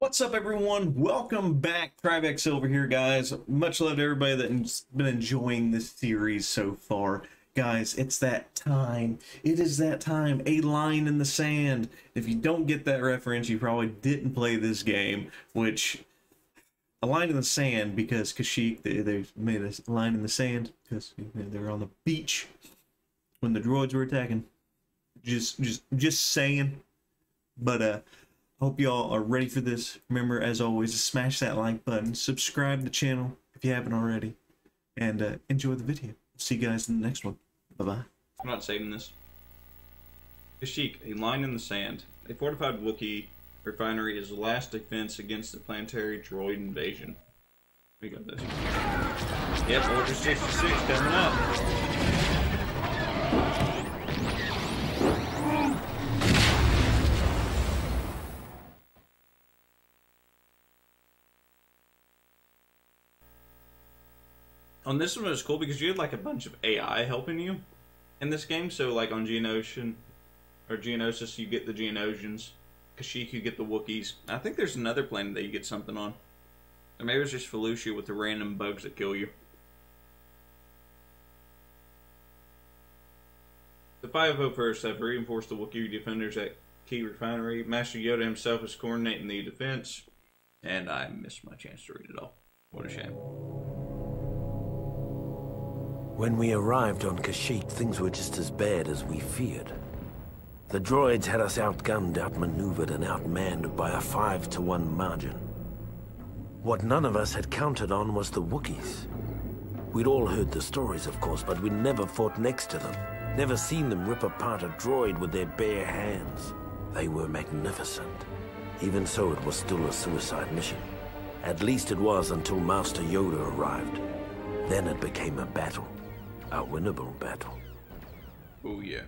What's up, everyone? Welcome back. Trivex Silver here, guys. Much love to everybody that's been enjoying this series so far. Guys, it's that time. It is that time. A line in the sand. If you don't get that reference, you probably didn't play this game, which... a line in the sand because Kashyyyk, they made a line in the sand because they were on the beach when the droids were attacking. Just saying. But, hope y'all are ready for this. Remember, as always, to smash that like button, subscribe to the channel if you haven't already, and enjoy the video. See you guys in the next one. Bye-bye. I'm not saving this. Kashyyyk, a line in the sand. A fortified Wookiee refinery is the last defense against the planetary droid invasion. We got this. Yep, Order 66 coming up. On this one, it was cool because you had like a bunch of AI helping you in this game. So like on Geonosian or Geonosis, you get the Geonosians. Kashyyyk, you get the Wookiees. I think there's another planet that you get something on. Or maybe it's just Felucia with the random bugs that kill you. The 501st have reinforced the Wookiee defenders at Key Refinery. Master Yoda himself is coordinating the defense. And I missed my chance to read it all. What a shame. When we arrived on Kashyyyk, things were just as bad as we feared. The droids had us outgunned, outmaneuvered, and outmanned by a 5-to-1 margin. What none of us had counted on was the Wookiees. We'd all heard the stories, of course, but we'd never fought next to them, never seen them rip apart a droid with their bare hands. They were magnificent. Even so, it was still a suicide mission. At least it was until Master Yoda arrived. Then it became a battle. A winnable battle. Oh, yeah.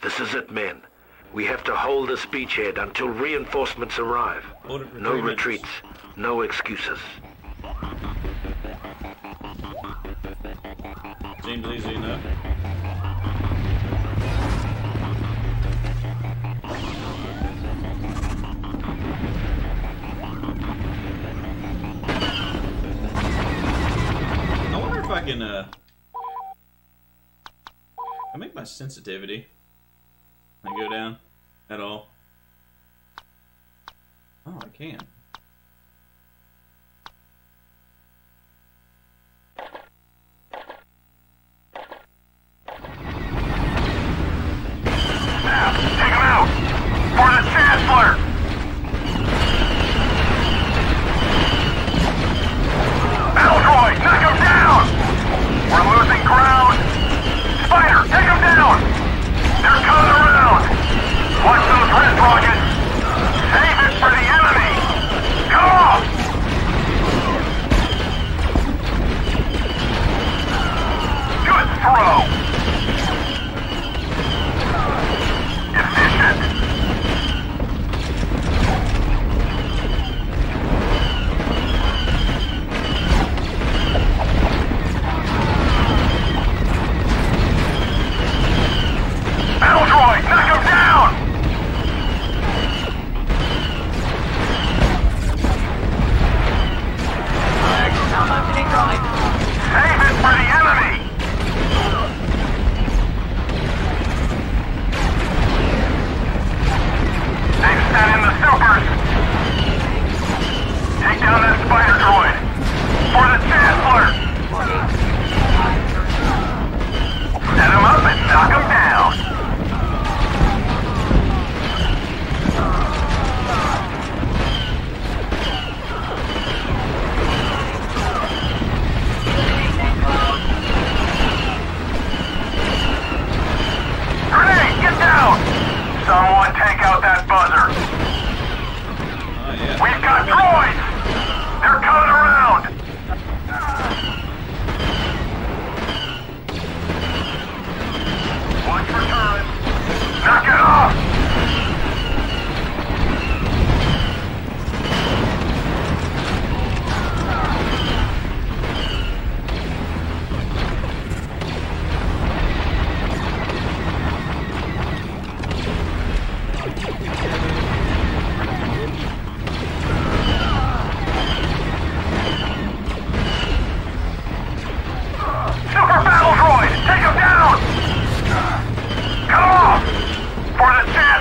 This is it, men. We have to hold this beachhead until reinforcements arrive. No retreats, no excuses. Seems easy enough. I can I make my sensitivity I go down at all. Oh, I can.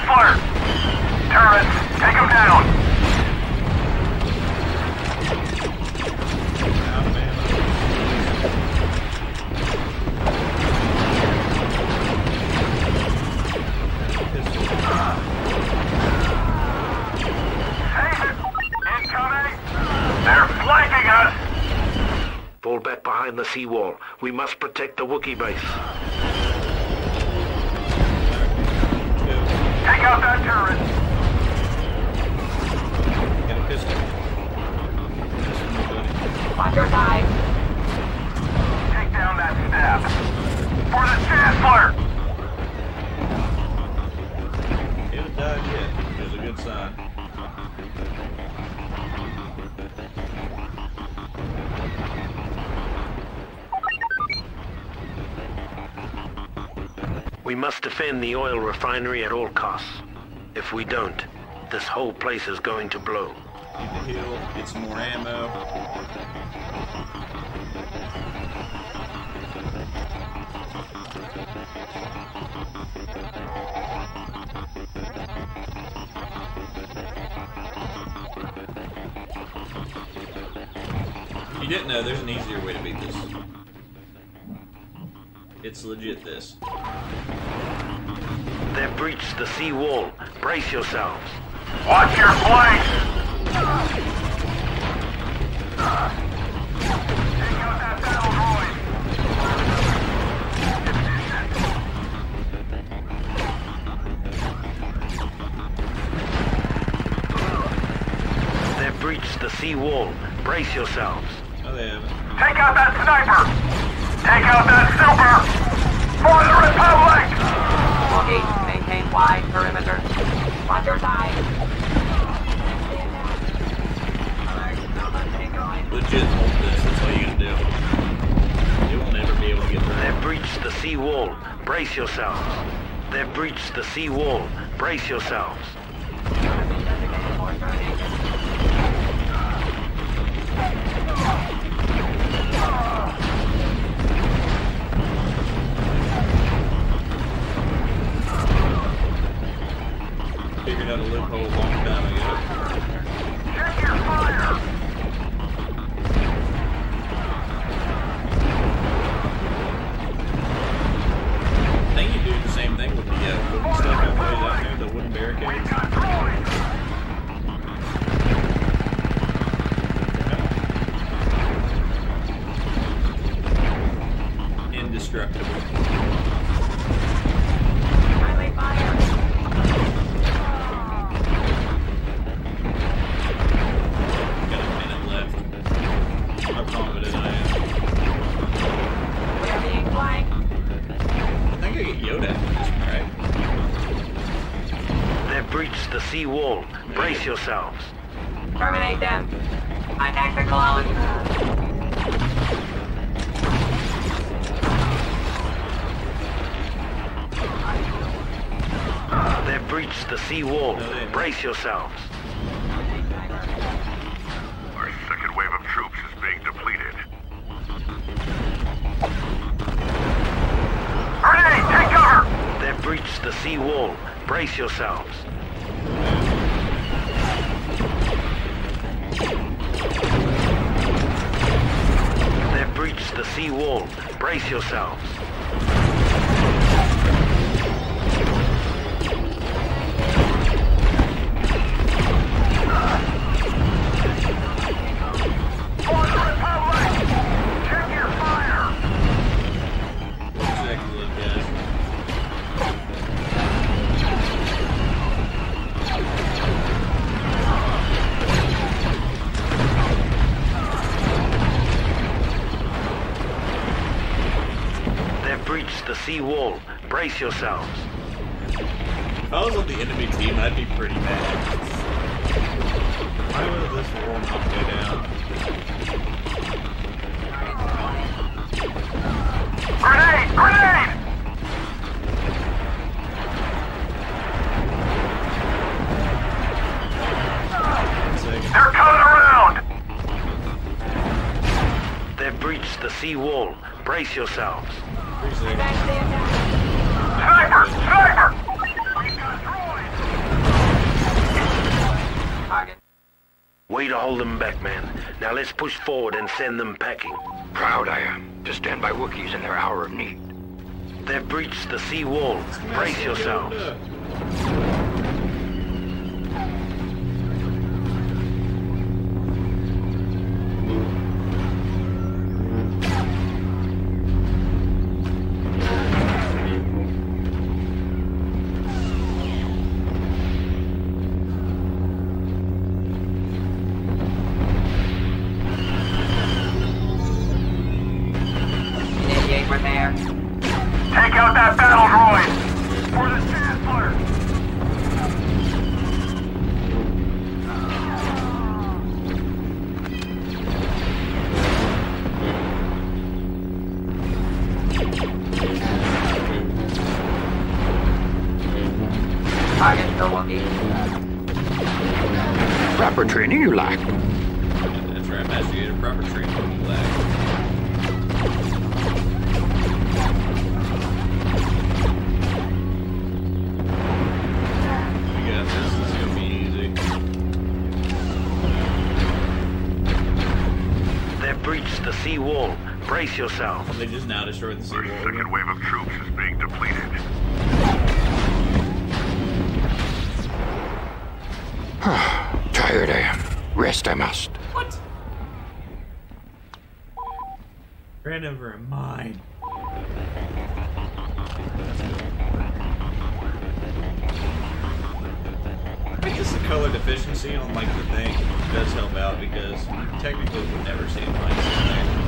fire! Terrorists, take them down! Save it! Incoming! They're flanking us! Fall back behind the seawall. We must protect the Wookiee base. Take out that turret! Get a pistol. Watch your side! Take down that stab! For the Chancellor! He hasn't died yet, which is a good sign. We must defend the oil refinery at all costs. If we don't, this whole place is going to blow. Need to heal, get some more ammo. If you didn't know, there's an easier way to beat this. It's legit this. They've breached the sea wall. Brace yourselves. Watch your flanks! Take out that battle droid! They've breached the sea wall. Brace yourselves. Oh, they haven't. Take out that sniper! Take out that silver! For the Republic! Wookiee! Maintain wide perimeter. Watch your side. Legit hold this, that's all you can do. You will never be able to get there. They've breached the sea wall. Brace yourselves. They've breached the sea wall. Brace yourselves. Figured out a loophole a long time ago. Check your fire! I think you do the same thing with the wooden stuff I played out there, the wooden barricades. No. Indestructible. Wall. Brace yourselves. Terminate them. I attack the colony. They've breached the sea wall. Brace yourselves. Our second wave of troops is being depleted. Grenade, take cover! They've breached the sea wall. Brace yourselves. They've breached the sea wall. Brace yourselves. Wall. Brace yourselves. If I was on the enemy team, I'd be pretty mad. Why will this wall not go down? Grenade! Grenade! They're coming around! They've breached the sea wall. Brace yourselves. Sniper! Sniper! We've got droids! way to hold them back, man. Now let's push forward and send them packing. Proud I am to stand by Wookiees in their hour of need. They've breached the sea wall. Brace yourselves. Yourselves. They just now destroyed the sea wall. Our second wave of troops is being depleted. Tired I am. Rest I must. What? Ran over a mine. I guess the color deficiency on like the thing does help out because technically we've never seen mines in there.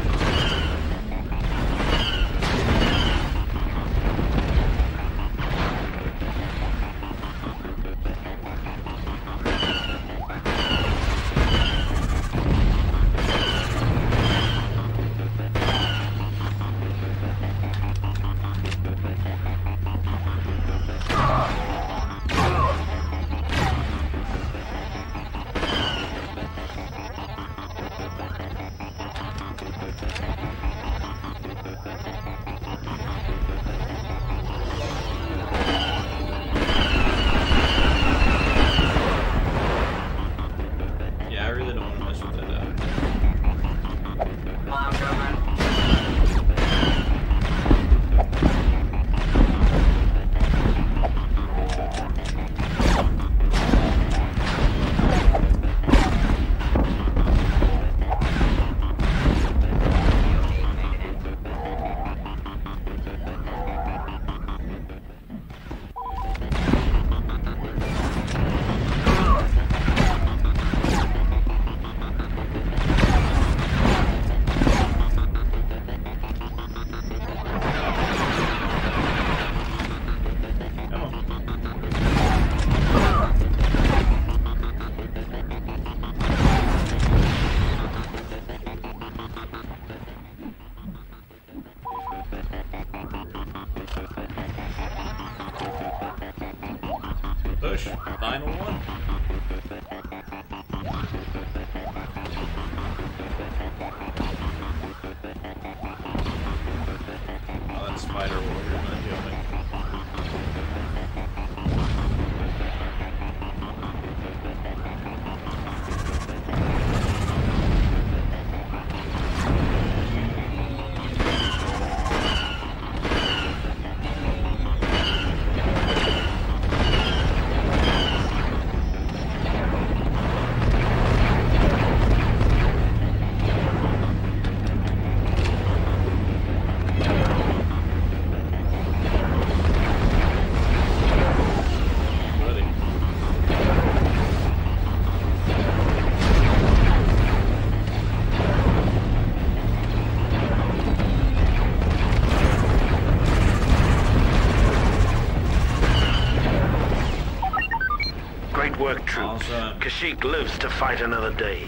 Kashyyyk lives to fight another day.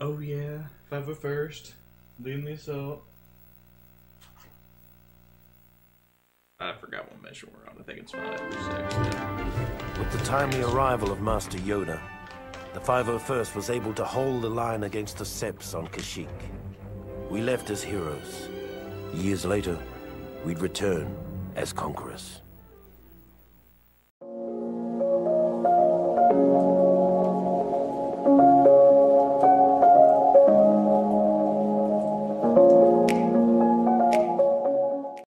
Oh yeah, 501st, leading the assault. I forgot what mission we're on. I think it's 5 or 6. With the timely arrival of Master Yoda, the 501st was able to hold the line against the Seps on Kashyyyk. We left as heroes. Years later, we'd return as conquerors.